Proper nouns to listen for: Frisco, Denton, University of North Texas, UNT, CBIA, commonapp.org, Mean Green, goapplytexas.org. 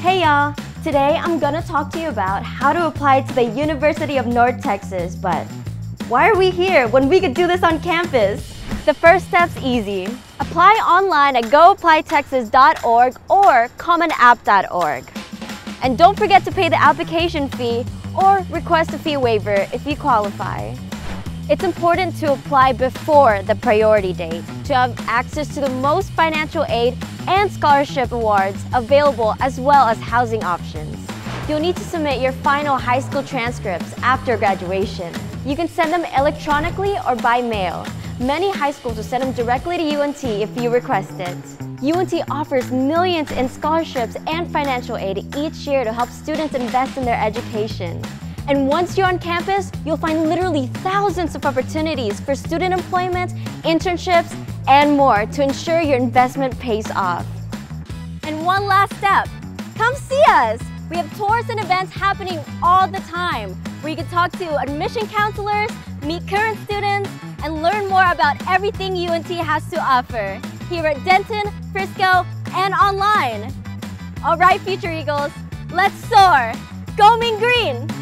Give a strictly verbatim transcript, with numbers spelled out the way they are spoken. Hey y'all! Today I'm gonna talk to you about how to apply to the University of North Texas, but why are we here when we could do this on campus? The first step's easy. Apply online at go apply texas dot org or common app dot org. And don't forget to pay the application fee or request a fee waiver if you qualify. It's important to apply before the priority date to have access to the most financial aid and scholarship awards available, as well as housing options. You'll need to submit your final high school transcripts after graduation. You can send them electronically or by mail. Many high schools will send them directly to U N T if you request it. U N T offers millions in scholarships and financial aid each year to help students invest in their education. And once you're on campus, you'll find literally thousands of opportunities for student employment, internships, and more to ensure your investment pays off. And one last step, come see us! We have tours and events happening all the time where you can talk to admission counselors, meet current students, and learn more about everything U N T has to offer here at Denton, Frisco, and online. All right, Future Eagles, let's soar! Go Mean Green!